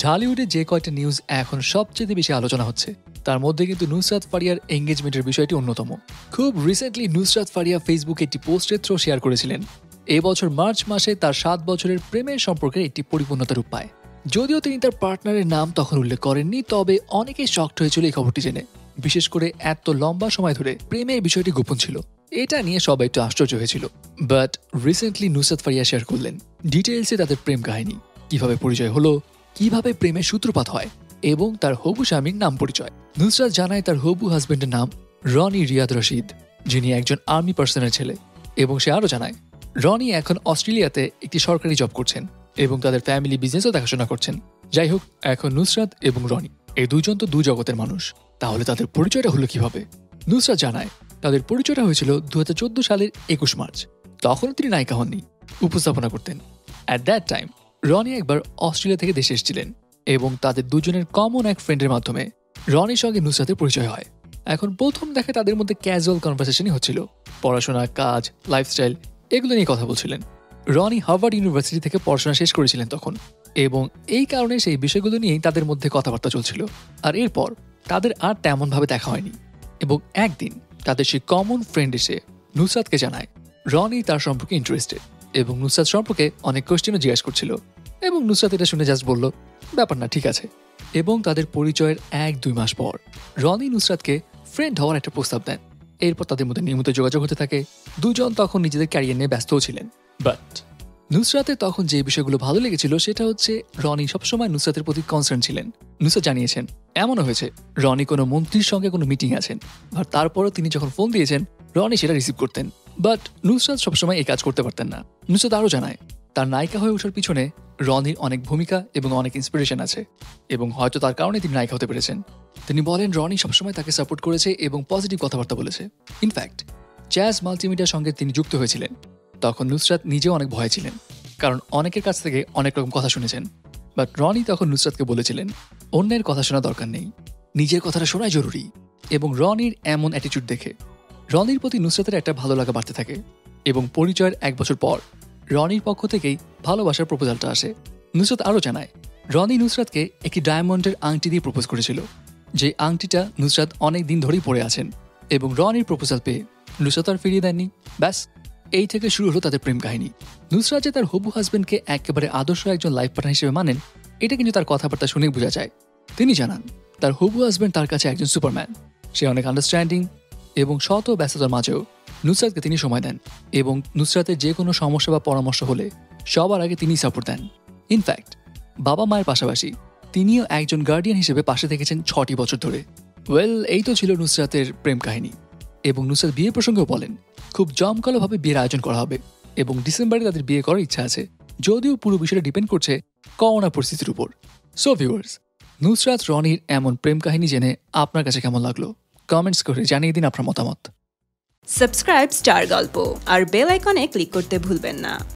ঢালিউডে যে কয়টা নিউজ এখন সবচেয়ে বেশি আলোচনা হচ্ছে তার মধ্যে কিন্তু নুসরাত ফারিয়ার এঙ্গেজমেন্টের বিষয়টি অন্যতম। খুব রিসেন্টলি নুসরাত ফারিয়া ফেসবুকে একটি পোস্টের থ্রু শেয়ার করেছিলেন। এবছর মার্চ মাসে তার 7 বছরের প্রেমের সম্পর্কের একটি পরিপূর্ণতার উপায়। যদিও তিনি তার পার্টনারের নাম তখন উল্লেখ করেননি, তবে অনেকেই শকড হয়েছিল এই খবরটি জেনে। বিশেষ করে এত লম্বা সময় ধরে প্রেমের বিষয়টি গোপন ছিল, এটা নিয়ে সবাই একটু আশ্চর্য হয়েছিল। But recently Nusrat Faria share করলেন ডিটেইলসে তাদের প্রেম কাহিনী, কিভাবে পরিচয় হলো, কিভাবে প্রেমের সূত্রপাত হয় এবং তার হবু স্বামীর নাম পরিচয়। নুসরাত জানায় তার হবু হাজবেন্ডের নাম রনি রিয়াদ রশিদ, যিনি একজন আর্মি পার্সনের ছেলে, এবং সে আরও জানায় রনি এখন অস্ট্রেলিয়াতে একটি সরকারি জব করছেন এবং তাদের ফ্যামিলি বিজনেসও দেখাশোনা করছেন। যাই হোক, এখন নুসরাত এবং রনি এই দুজন তো দু জগতের মানুষ, তাহলে তাদের পরিচয়টা হলো কিভাবে? নুসরাত জানায় তাদের পরিচয়টা হয়েছিল 2014 সালের 21 মার্চ। তখনও তিনি নায়িকা হননি, উপস্থাপনা করতেন। অ্যাট দ্যাট টাইম রনি একবার অস্ট্রেলিয়া থেকে দেশে এসেছিলেন এবং তাদের দুজনের কমন এক ফ্রেন্ডের মাধ্যমে রনির সঙ্গে নুসরাতের পরিচয় হয়। এখন প্রথম দেখা তাদের মধ্যে ক্যাজুয়াল কনভারসেশনই হচ্ছিল, পড়াশোনা, কাজ, লাইফস্টাইল এগুলো নিয়ে কথা বলছিলেন। রনি হার্ভার্ড ইউনিভার্সিটি থেকে পড়াশোনা শেষ করেছিলেন তখন, এবং এই কারণে সেই বিষয়গুলো নিয়েই তাদের মধ্যে কথাবার্তা চলছিল। আর এরপর তাদের আর তেমনভাবে দেখা হয়নি, এবং একদিন তাদের সেই কমন ফ্রেন্ড এসে নুসরাতকে জানায় রনি তার সম্পর্কে ইন্টারেস্টেড এবং নুসরাত সম্পর্কে অনেক কোয়েশ্চেনও জিজ্ঞাসা করছিল, এবং নুসরাত এটা শুনে জাস্ট বলল ব্যাপার না, ঠিক আছে। এবং তাদের পরিচয়ের 1-2 মাস পর রনি নুসরাতকে ফ্রেন্ড হওয়ার একটা প্রস্তাব দেন। এরপর তাদের মধ্যে নিয়মিত যোগাযোগ হতে থাকে। দুজন তখন নিজেদের ক্যারিয়ার নিয়ে ব্যস্তও ছিলেন। বাট নুসরাতের তখন যে বিষয়গুলো ভালো লেগেছিল সেটা হচ্ছে রনি সবসময় নুসরাতের প্রতি কনসার্ন ছিলেন। নুসরাত জানিয়েছেন এমনও হয়েছে রনি কোনো মন্ত্রীর সঙ্গে কোনো মিটিং আছেন, আর তারপরও তিনি যখন ফোন দিয়েছেন রনি সেটা রিসিভ করতেন। বাট নুসরাত সবসময় এই কাজ করতে পারতেন না। নুসরাত আরও জানায় তার নায়িকা হয়ে ওঠার পিছনে রনির অনেক ভূমিকা এবং অনেক ইন্সপিরেশন আছে, এবং হয়তো তার কারণে তিনি নায়িকা হতে পেরেছেন। তিনি বলেন রনি সবসময় তাকে সাপোর্ট করেছে এবং পজিটিভ কথাবার্তা বলেছে। ইনফ্যাক্ট জ্যাজ মাল্টিমিডিয়ার সঙ্গে তিনি যুক্ত হয়েছিলেন, তখন নুসরাত নিজেও অনেক ভয় ছিলেন, কারণ অনেকের কাছ থেকে অনেক রকম কথা শুনেছেন। বাট রনি তখন নুসরাতকে বলেছিলেন অন্যের কথা শোনা দরকার নেই, নিজের কথাটা শোনাই জরুরি। এবং রনির এমন অ্যাটিটিউড দেখে রনির প্রতি নুসরাতের একটা ভালো লাগা বাড়তে থাকে, এবং পরিচয়ের 1 বছর পর রনির পক্ষ থেকেই ভালোবাসার প্রপোজালটা আসে। নুসরাত আরও জানায় রনি নুসরাতকে একটি ডায়মন্ডের আংটি দিয়ে প্রপোজ করেছিল, যে আংটিটা নুসরাত অনেক দিন ধরেই পরে আছেন, এবং রনির প্রপোজাল পেয়ে নুসরাত আর ফিরিয়ে দেননি। ব্যাস, এই থেকে শুরু হলো তাদের প্রেম কাহিনী। নুসরাত যে তার হবু হাজব্যান্ডকে একেবারে আদর্শ একজন লাইফ পার্টনার হিসেবে মানেন, এটা কিন্তু তার কথাবার্তা শুনেই বোঝা যায়। তিনি জানান তার হবু হাজব্যান্ড তার কাছে একজন সুপারম্যান, সে অনেক আন্ডারস্ট্যান্ডিং, এবং শত ব্যস্ততার মাঝেও নুসরাতকে তিনি সময় দেন, এবং নুসরাতের যে কোনো সমস্যা বা পরামর্শ হলে সবার আগে তিনি সাপোর্ট দেন। ইনফ্যাক্ট বাবা মায়ের পাশাপাশি তিনিও একজন গার্ডিয়ান হিসেবে পাশে থেকেছেন 6টি বছর ধরে। ওয়েল, এই তো ছিল নুসরাতের প্রেম কাহিনী। এবং নুসরাত বিয়ে প্রসঙ্গেও বলেন খুব জমকালোভাবে বিয়ের আয়োজন করা হবে এবং ডিসেম্বরে তাদের বিয়ে করার ইচ্ছা আছে, যদিও পুরো বিষয়টা ডিপেন্ড করছে করোনা পরিস্থিতির উপর। সো ভিউয়ার্স, নুসরাত রনির এমন প্রেম কাহিনী জেনে আপনার কাছে কেমন লাগলো? কমেন্টস করে জানিয়ে দিন আপনার মতামত। সাবস্ক্রাইব স্টার গল্প আর বেল আইকনে ক্লিক করতে ভুলবেন না।